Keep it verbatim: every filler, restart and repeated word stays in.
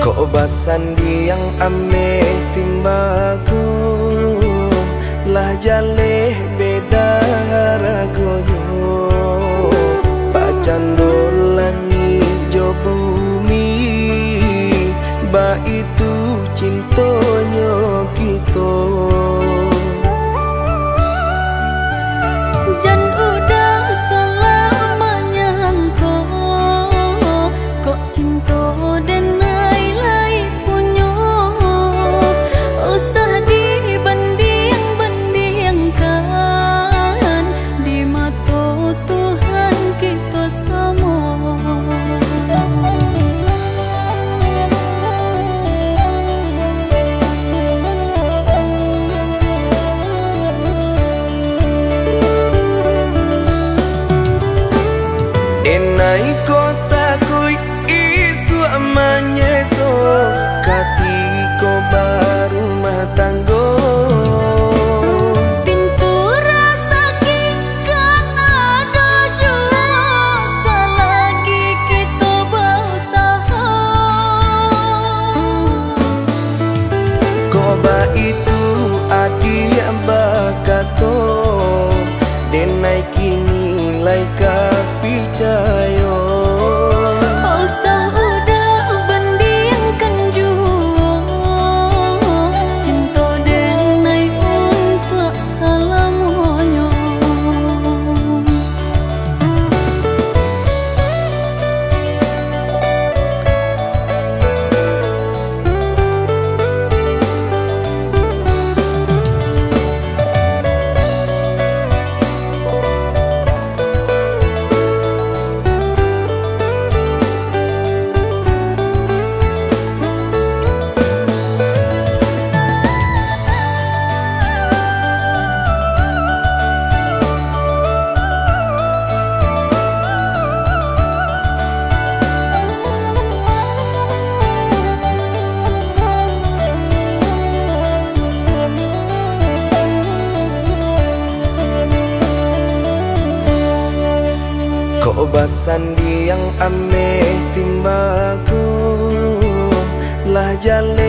Keobasan diang ameh timbaku lah jaleh beda ragoyo pacandol langit jo bumi ba itu cintonyo kita jan udah selamanya engkau kok cinta dan Sandi yang ameh timbaku lah jalan.